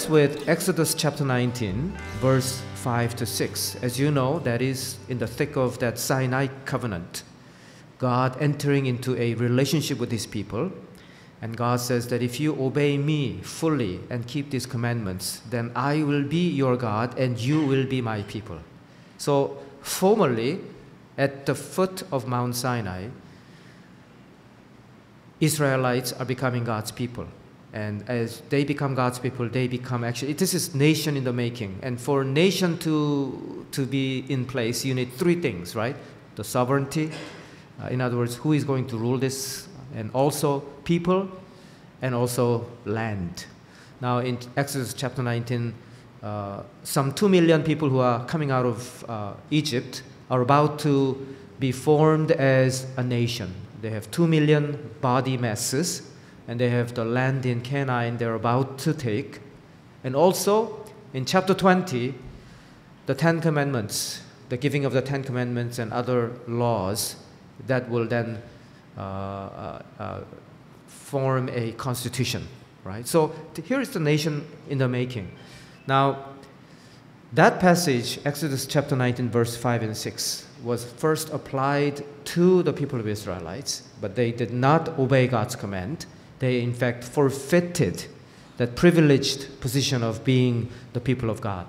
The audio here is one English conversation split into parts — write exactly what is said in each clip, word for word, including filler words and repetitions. starts with Exodus chapter nineteen, verse five to six. As you know, that is in the thick of that Sinai covenant. God entering into a relationship with his people. And God says that if you obey me fully and keep these commandments, then I will be your God and you will be my people. So formally, at the foot of Mount Sinai, Israelites are becoming God's people. And as they become God's people, they become actually, this is nation in the making. And for a nation to, to be in place, you need three things, right? The sovereignty, uh, in other words, who is going to rule this, and also people, and also land. Now in Exodus chapter nineteen, uh, some two million people who are coming out of uh, Egypt are about to be formed as a nation. They have two million body masses, and they have the land in Canaan they're about to take. And also, in chapter twenty, the Ten Commandments, the giving of the Ten Commandments and other laws that will then uh, uh, uh, form a constitution, right? So here is the nation in the making. Now, that passage, Exodus chapter nineteen, verse five and six, was first applied to the people of Israelites, but they did not obey God's command. They, in fact, forfeited that privileged position of being the people of God.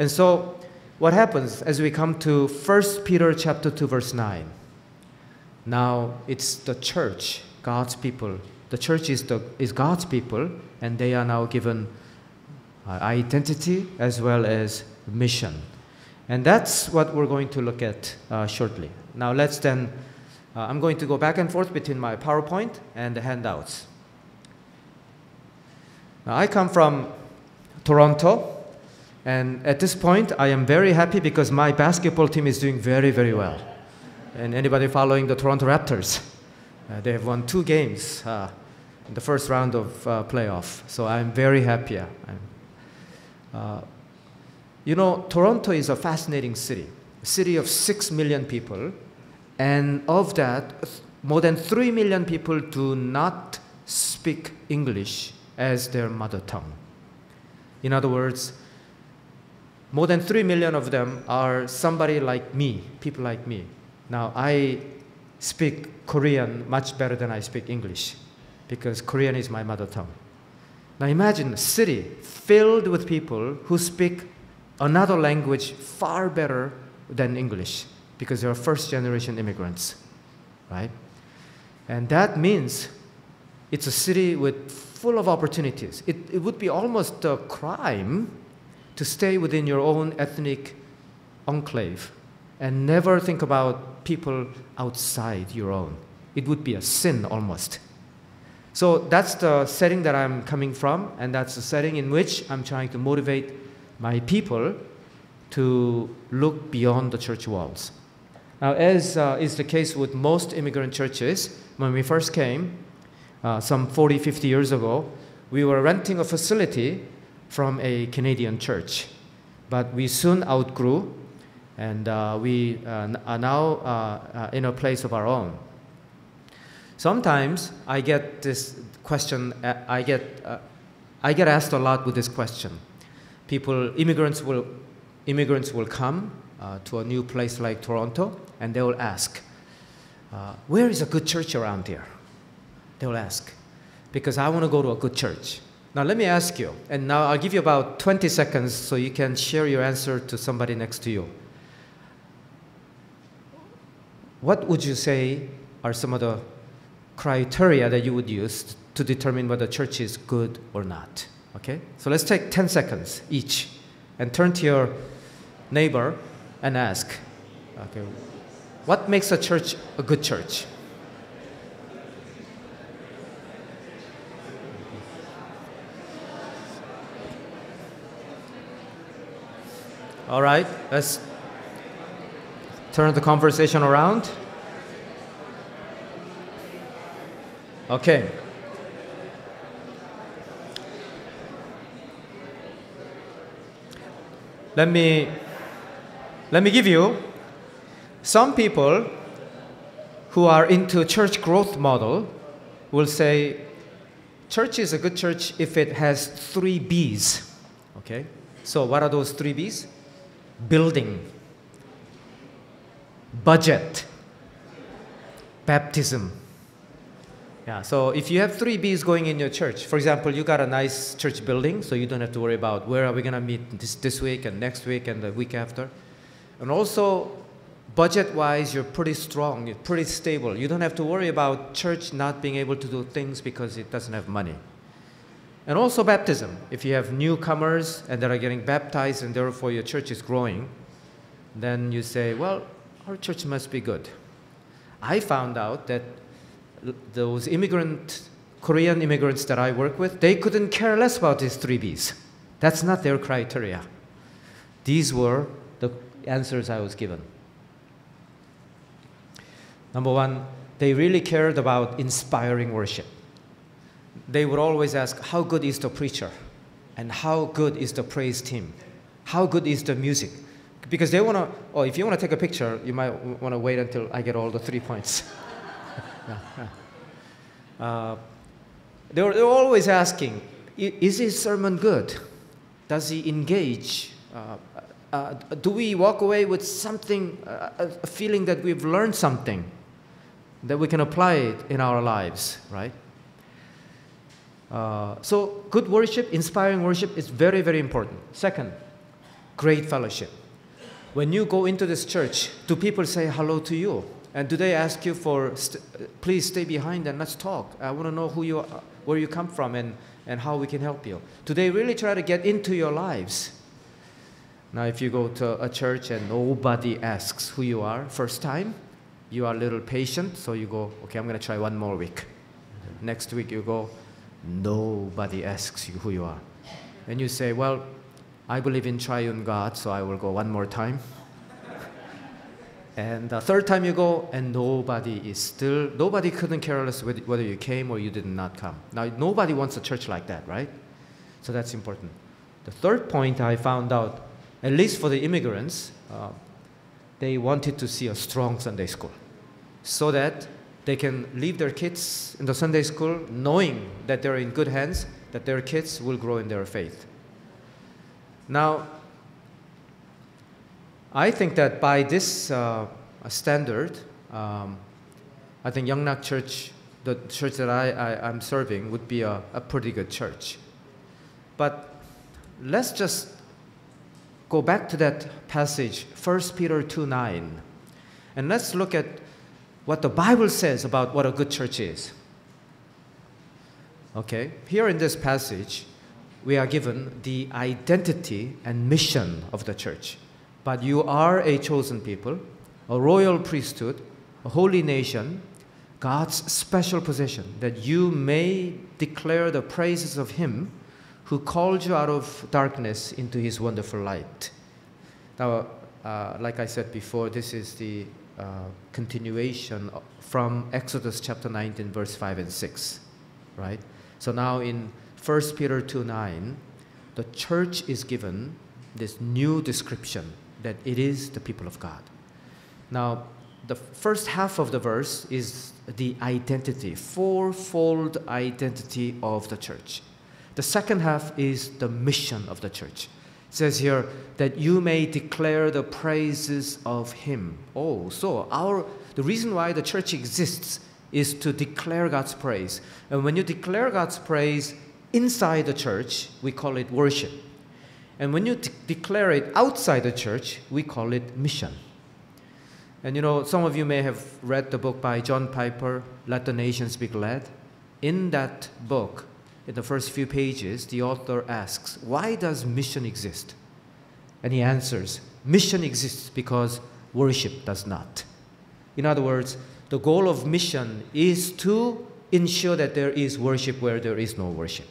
And so what happens as we come to First Peter chapter two, verse nine? Now it's the church, God's people. The church is, the, is God's people, and they are now given uh, identity as well as mission. And that's what we're going to look at uh, shortly. Now let's then, uh, I'm going to go back and forth between my PowerPoint and the handouts. Now, I come from Toronto, and at this point, I am very happy because my basketball team is doing very, very well. And anybody following the Toronto Raptors, uh, they have won two games uh, in the first round of uh, playoff. So I'm very happy. I'm, uh, you know, Toronto is a fascinating city, a city of six million people, and of that, more than three million people do not speak English as their mother tongue. In other words, more than three million of them are somebody like me, people like me. Now, I speak Korean much better than I speak English because Korean is my mother tongue. Now, imagine a city filled with people who speak another language far better than English because they are first-generation immigrants, right? And that means it's a city with full of opportunities. It, it would be almost a crime to stay within your own ethnic enclave and never think about people outside your own. It would be a sin almost. So that's the setting that I'm coming from, and that's the setting in which I'm trying to motivate my people to look beyond the church walls. Now, as uh, is the case with most immigrant churches, when we first came, Uh, some forty, fifty years ago, we were renting a facility from a Canadian church. But we soon outgrew, and uh, we uh, are now uh, uh, in a place of our own. Sometimes I get this question, I get, uh, I get asked a lot with this question. People, immigrants will, immigrants will come uh, to a new place like Toronto, and they will ask, uh, where is a good church around here? They'll ask, because I want to go to a good church. Now, let me ask you, and now I'll give you about twenty seconds so you can share your answer to somebody next to you. What would you say are some of the criteria that you would use to determine whether a church is good or not? Okay? So let's take ten seconds each and turn to your neighbor and ask, okay, what makes a church a good church? All right, let's turn the conversation around. Okay. Let me, let me give you some people who are into church growth model will say, church is a good church if it has three B's. Okay? So what are those three B's? Building, budget, baptism. Yeah, so if you have three B's going in your church, for example, you got a nice church building, so you don't have to worry about where are we going to meet this, this week and next week and the week after. And also, budget-wise, you're pretty strong, you're pretty stable. You don't have to worry about church not being able to do things because it doesn't have money. And also baptism. If you have newcomers and that are getting baptized and therefore your church is growing, then you say, well, our church must be good. I found out that those immigrant, Korean immigrants that I work with, they couldn't care less about these three B's. That's not their criteria. These were the answers I was given. Number one, they really cared about inspiring worship. They would always ask, how good is the preacher? And how good is the praise team? How good is the music? Because they want to, oh, if you want to take a picture, you might want to wait until I get all the three points. Uh, they were, they were always asking, is his sermon good? Does he engage? Uh, uh, do we walk away with something, uh, a feeling that we've learned something, that we can apply it in our lives, right? Uh, so good worship, inspiring worship is very, very important. Second, great fellowship. When you go into this church, do people say hello to you? And do they ask you for, st please stay behind and let's talk. I want to know who you are, where you come from and, and how we can help you. Do they really try to get into your lives? Now, if you go to a church and nobody asks who you are first time, you are a little patient, so you go, okay, I'm going to try one more week. Next week you go, nobody asks you who you are. And you say, well, I believe in triune God, so I will go one more time. And the third time you go, and nobody is still, nobody couldn't care less whether you came or you did not come. Now, nobody wants a church like that, right? So that's important. The third point I found out, at least for the immigrants, uh, they wanted to see a strong Sunday school so that they can leave their kids in the Sunday school knowing that they're in good hands, that their kids will grow in their faith. Now, I think that by this uh, standard, um, I think Young Nak Church, the church that I, I, I'm serving, would be a, a pretty good church. But let's just go back to that passage, First Peter two nine, and let's look at what the Bible says about what a good church is. Okay, here in this passage, we are given the identity and mission of the church. But you are a chosen people, a royal priesthood, a holy nation, God's special possession, that you may declare the praises of Him who called you out of darkness into His wonderful light. Now, uh, like I said before, this is the uh, continuation from Exodus chapter nineteen, verse five and six, right? So now in First Peter two nine, the church is given this new description that it is the people of God. Now, the first half of the verse is the identity, fourfold identity of the church. The second half is the mission of the church. It says here that you may declare the praises of Him. Oh, so our, the reason why the church exists is to declare God's praise. And when you declare God's praise inside the church, we call it worship. And when you de- declare it outside the church, we call it mission. And you know, some of you may have read the book by John Piper, Let the Nations Be Glad. In that book, in the first few pages, the author asks, why does mission exist? And he answers, mission exists because worship does not. In other words, the goal of mission is to ensure that there is worship where there is no worship.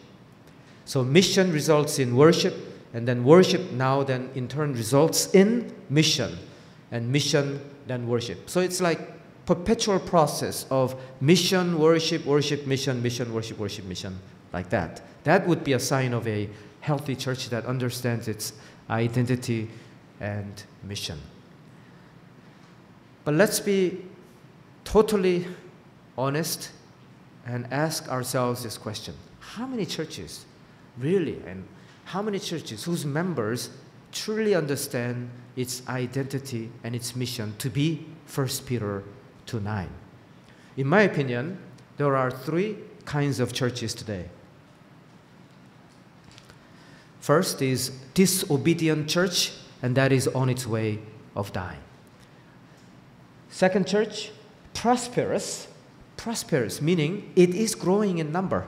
So mission results in worship, and then worship now then in turn results in mission, and mission then worship. So it's like perpetual process of mission, worship, worship, mission, mission, worship, worship, mission, like that. That would be a sign of a healthy church that understands its identity and mission. But let's be totally honest and ask ourselves this question. How many churches really and how many churches whose members truly understand its identity and its mission to be First Peter two nine? In my opinion, there are three kinds of churches today. First is disobedient church, and that is on its way of dying. Second church, prosperous. Prosperous, meaning it is growing in number,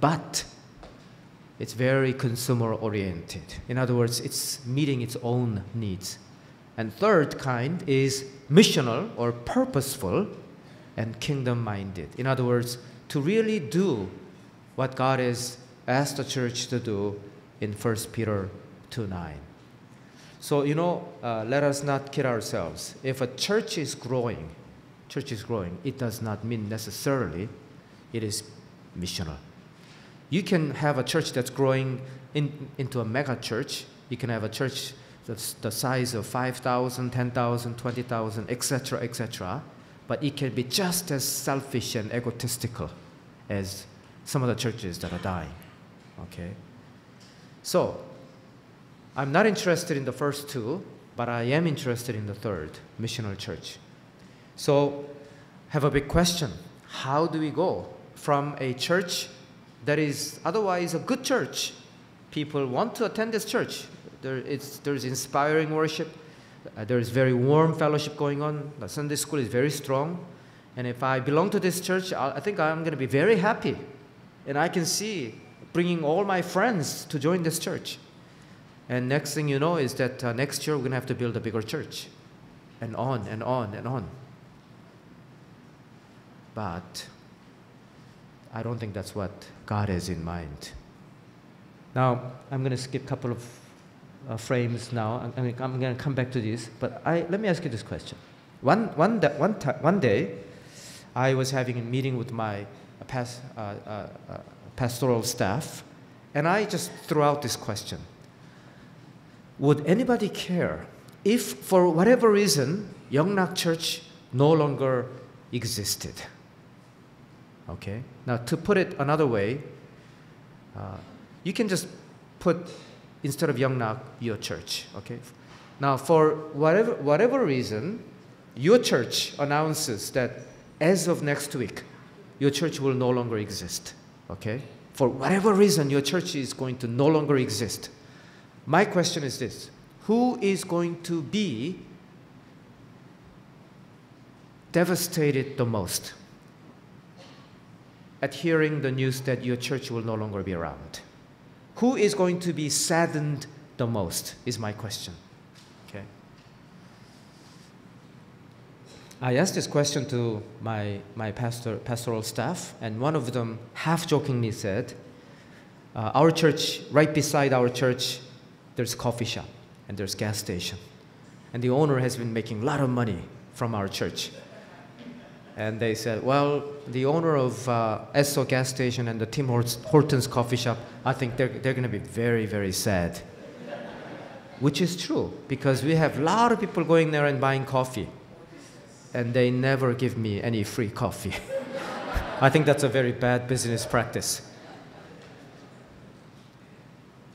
but it's very consumer-oriented. In other words, it's meeting its own needs. And third kind is missional or purposeful and kingdom-minded. In other words, to really do what God has asked the church to do in First Peter two nine. So, you know, uh, let us not kid ourselves. If a church is growing, church is growing, it does not mean necessarily it is missional. You can have a church that's growing in, into a mega church. You can have a church that's the size of five thousand, ten thousand, twenty thousand, et cetera, et cetera. But it can be just as selfish and egotistical as some of the churches that are dying. Okay? So, I'm not interested in the first two, but I am interested in the third, missional church. So, I have a big question. How do we go from a church that is otherwise a good church? People want to attend this church. There, it's, there's inspiring worship. Uh, there's very warm fellowship going on. The Sunday school is very strong. And if I belong to this church, I, I think I'm going to be very happy. And I can see bringing all my friends to join this church. And next thing you know is that uh, next year we're going to have to build a bigger church. And on and on and on. But I don't think that's what God has in mind. Now, I'm going to skip a couple of uh, frames now. I'm, I'm going to come back to this. But I, let me ask you this question. One, one, one, one day, I was having a meeting with my past, uh, uh, uh, pastoral staff, and I just threw out this question. Would anybody care if, for whatever reason, Young Nak Church no longer existed? Okay? Now, to put it another way, uh, you can just put, instead of Young Nak, your church. Okay? Now, for whatever, whatever reason, your church announces that as of next week, your church will no longer exist. Okay? For whatever reason, your church is going to no longer exist. My question is this. Who is going to be devastated the most at hearing the news that your church will no longer be around? Who is going to be saddened the most is my question. Okay. I asked this question to my, my pastor, pastoral staff, and one of them half-jokingly said, uh, our church, right beside our church, there's a coffee shop and there's a gas station. And the owner has been making a lot of money from our church. And they said, well, the owner of uh, Esso gas station and the Tim Hortons coffee shop, I think they're, they're going to be very, very sad. Which is true, because we have a lot of people going there and buying coffee. And they never give me any free coffee. I think that's a very bad business practice.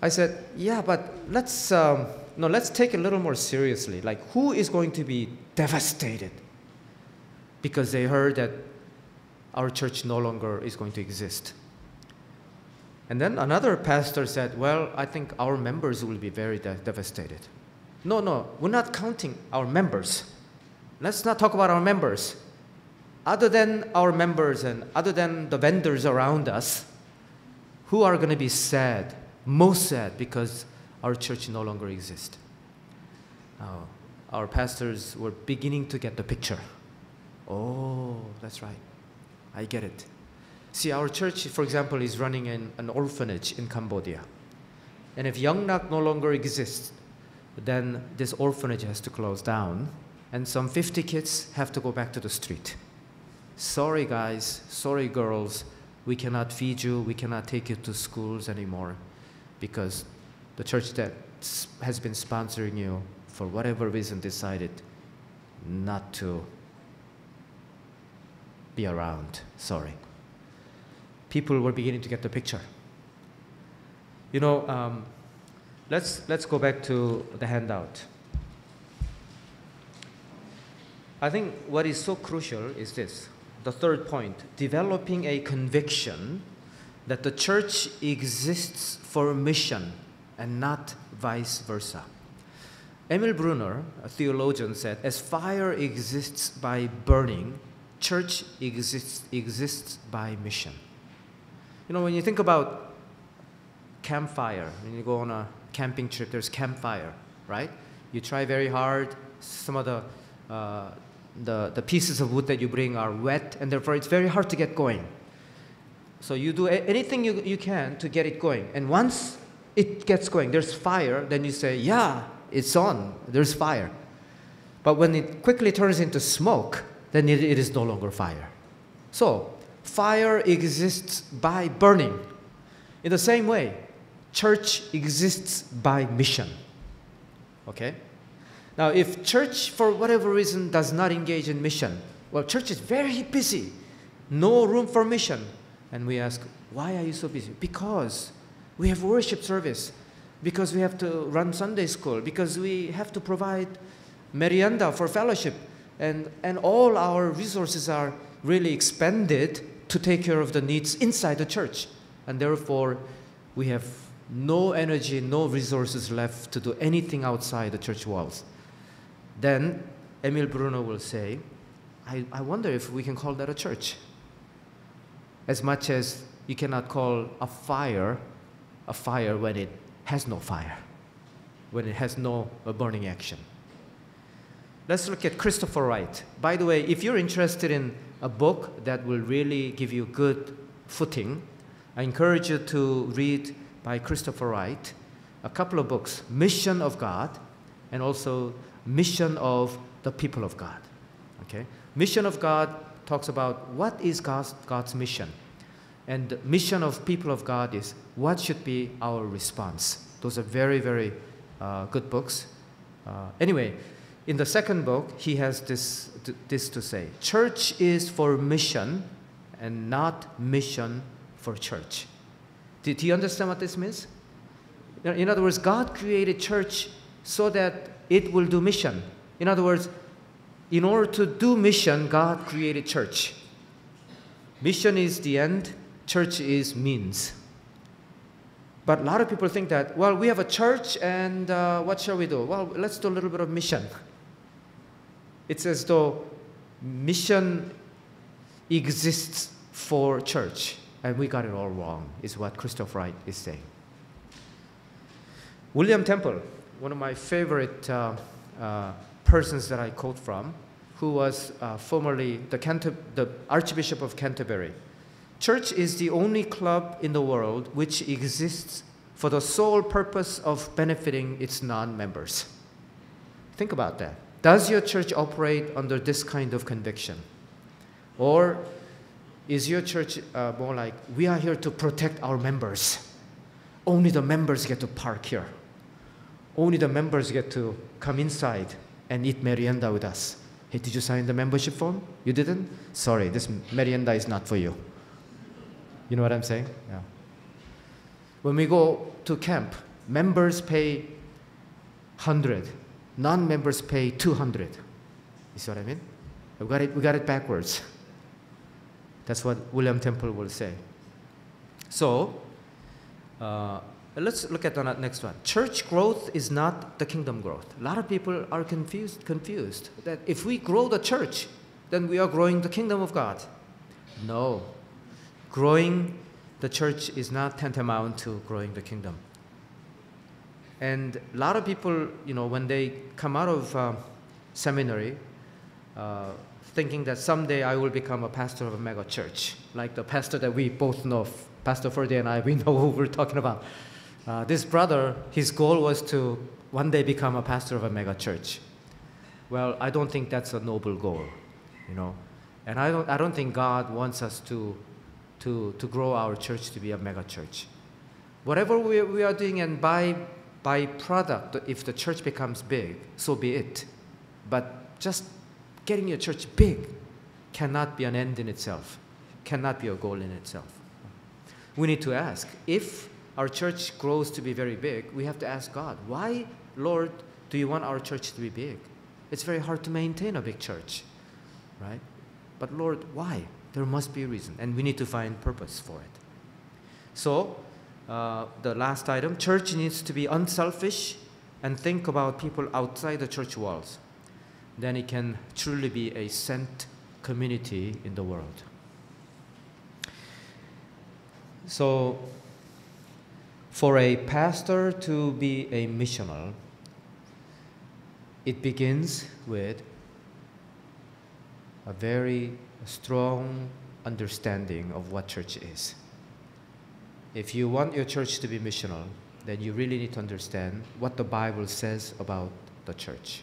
I said, yeah, but let's, um, no, let's take it a little more seriously. Like, who is going to be devastated because they heard that our church no longer is going to exist? And then another pastor said, well, I think our members will be very de devastated. No, no, we're not counting our members. Let's not talk about our members. Other than our members and other than the vendors around us, who are going to be sad, most sad, because our church no longer exists? Now, our pastors were beginning to get the picture. Oh, that's right. I get it. See, our church, for example, is running an, an orphanage in Cambodia. And if Young Nak no longer exists, then this orphanage has to close down. And some fifty kids have to go back to the street. Sorry, guys. Sorry, girls. We cannot feed you. We cannot take you to schools anymore because the church that has been sponsoring you, for whatever reason, decided not to be around. Sorry. People were beginning to get the picture. You know, um, Let's, let's go back to the handout. I think what is so crucial is this, the third point, developing a conviction that the church exists for mission and not vice versa. Emil Brunner, a theologian, said, as fire exists by burning, church exists, exists by mission. You know, when you think about campfire, when you go on a camping trip, there's campfire, right? You try very hard, some of the, uh, the, the pieces of wood that you bring are wet, and therefore it's very hard to get going. So you do anything you, you can to get it going. And once it gets going, there's fire, then you say, yeah, it's on, there's fire. But when it quickly turns into smoke, then it, it is no longer fire. So fire exists by burning. In the same way, church exists by mission. Okay? Now, if church, for whatever reason, does not engage in mission, well, church is very busy, no room for mission. And we ask, why are you so busy? Because we have worship service, because we have to run Sunday school, because we have to provide merienda for fellowship, and, and all our resources are really expended to take care of the needs inside the church. And therefore, we have no energy, no resources left to do anything outside the church walls. Then Emil Brunner will say, I, I wonder if we can call that a church. As much as you cannot call a fire a fire when it has no fire, when it has no burning action. Let's look at Christopher Wright. By the way, if you're interested in a book that will really give you good footing, I encourage you to read by Christopher Wright a couple of books, Mission of God and also Mission of the People of God. Okay? Mission of God talks about what is God's, God's mission. And the mission of people of God is what should be our response. Those are very, very uh, good books. Uh, anyway, in the second book, he has this, th this to say. Church is for mission and not mission for church. Did you understand what this means? In other words, God created church so that it will do mission. In other words, in order to do mission, God created church. Mission is the end, church is means. But a lot of people think that, well, we have a church and uh, what shall we do? Well, let's do a little bit of mission. It's as though mission exists for church. And we got it all wrong, is what Christopher Wright is saying. William Temple, one of my favorite uh, uh, persons that I quote from, who was uh, formerly the, the Archbishop of Canterbury. Church is the only club in the world which exists for the sole purpose of benefiting its non-members. Think about that. Does your church operate under this kind of conviction? Or is your church uh, more like, we are here to protect our members. Only the members get to park here. Only the members get to come inside and eat merienda with us. Hey, did you sign the membership form? You didn't? Sorry, this merienda is not for you. You know what I'm saying? Yeah. When we go to camp, members pay one hundred. Non-members pay two hundred. You see what I mean? We got it, we got it backwards. That's what William Temple will say. So, uh, let's look at the next one. Church growth is not the kingdom growth. A lot of people are confused, confused that if we grow the church, then we are growing the kingdom of God. No. Growing the church is not tantamount to growing the kingdom. And a lot of people, you know, when they come out of um, seminary, uh, thinking that someday I will become a pastor of a mega church, like the pastor that we both know, Pastor Ferdi and I, we know who we're talking about. Uh, this brother, his goal was to one day become a pastor of a mega church. Well, I don't think that's a noble goal, you know. And I don't, I don't think God wants us to, to, to grow our church to be a mega church. Whatever we, we are doing and by, by product, if the church becomes big, so be it. But just getting your church big cannot be an end in itself, cannot be a goal in itself. We need to ask, if our church grows to be very big, we have to ask God, why, Lord, do you want our church to be big? It's very hard to maintain a big church, right? But Lord, why? There must be a reason, and we need to find purpose for it. So, uh, the last item, church needs to be unselfish and think about people outside the church walls. Then it can truly be a sent community in the world. So, for a pastor to be a missional, it begins with a very strong understanding of what church is. If you want your church to be missional, then you really need to understand what the Bible says about the church.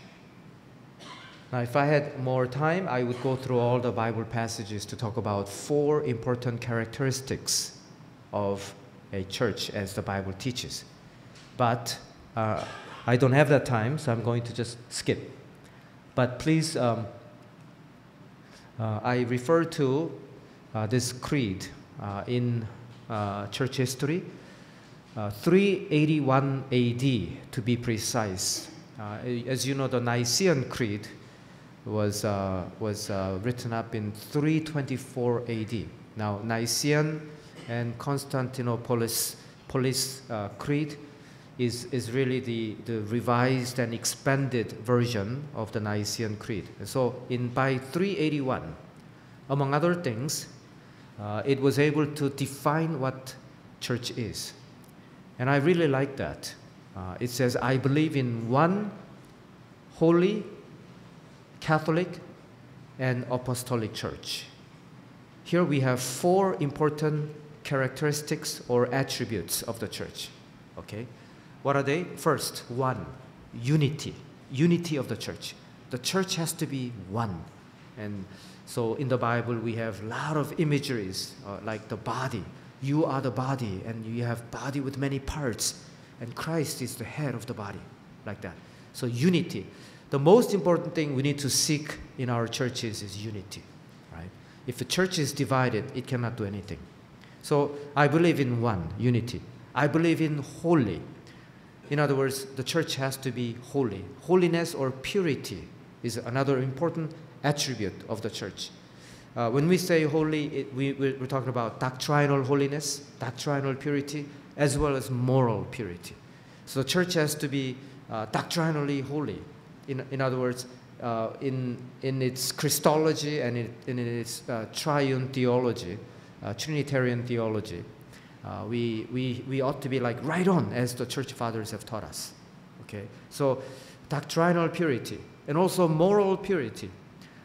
Now, if I had more time, I would go through all the Bible passages to talk about four important characteristics of a church as the Bible teaches. But uh, I don't have that time, so I'm going to just skip. But please, um, uh, I refer to uh, this creed uh, in uh, church history, uh, three eighty-one A D to be precise. Uh, as you know, the Nicene Creed was, uh, was uh, written up in three twenty-four A D. Now, Nicene and Constantinopolis Polis, uh, Creed is, is really the, the revised and expanded version of the Nicene Creed. So in, by three eighty-one, among other things, uh, it was able to define what church is. And I really like that. Uh, it says, I believe in one holy, Catholic, and apostolic church. Here we have four important characteristics or attributes of the church. Okay? What are they? First, one, unity. Unity of the church. The church has to be one. And so in the Bible, we have a lot of imageries, uh, like the body. You are the body, and you have body with many parts. And Christ is the head of the body, like that. So unity. The most important thing we need to seek in our churches is unity, right? If the church is divided, it cannot do anything. So I believe in one, unity. I believe in holy. In other words, the church has to be holy. Holiness or purity is another important attribute of the church. Uh, when we say holy, it, we, we're talking about doctrinal holiness, doctrinal purity, as well as moral purity. So the church has to be uh, doctrinally holy. In, in other words, uh, in, in its Christology and in, in its uh, triune theology, uh, Trinitarian theology, uh, we, we, we ought to be like right on as the church fathers have taught us. Okay? So doctrinal purity and also moral purity.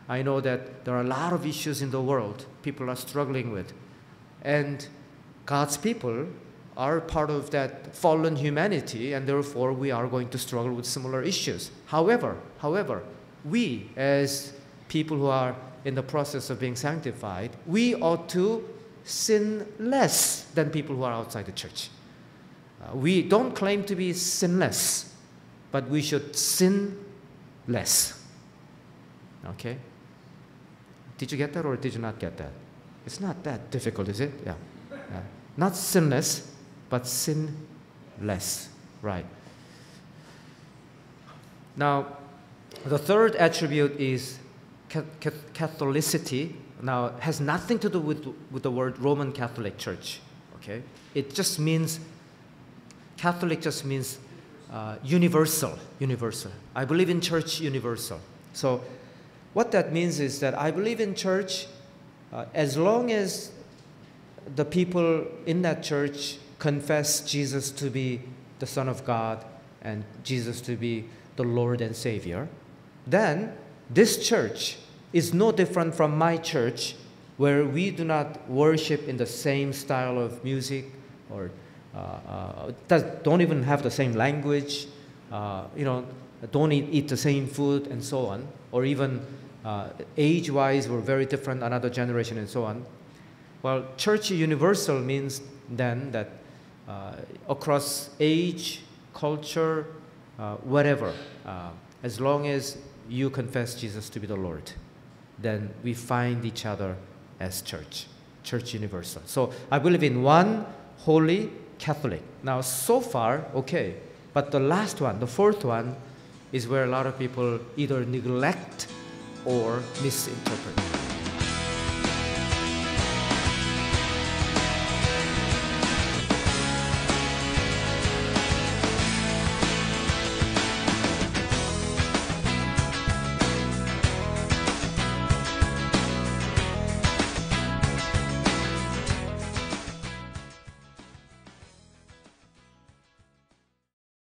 I know that there are a lot of issues in the world people are struggling with. And God's people are part of that fallen humanity, and therefore we are going to struggle with similar issues. However, however, we as people who are in the process of being sanctified, we ought to sin less than people who are outside the church. Uh, we don't claim to be sinless, but we should sin less. Okay? Did you get that or did you not get that? It's not that difficult, is it? Yeah. Yeah. Not sinless, but sin less, right? Now, the third attribute is Catholicity. Now, it has nothing to do with, with the word Roman Catholic Church, okay? It just means, Catholic just means uh, universal, universal. I believe in church universal. So what that means is that I believe in church uh, as long as the people in that church confess Jesus to be the Son of God and Jesus to be the Lord and Savior, then this church is no different from my church where we do not worship in the same style of music or uh, uh, does, don't even have the same language, uh, you know, don't eat, eat the same food and so on, or even uh, age-wise we're very different, another generation and so on. Well, church universal means then that uh, across age, culture, uh, whatever, uh, as long as you confess Jesus to be the Lord, then we find each other as church, church universal. So I believe in one holy, Catholic. Now, so far, okay. But the last one, the fourth one, is where a lot of people either neglect or misinterpret.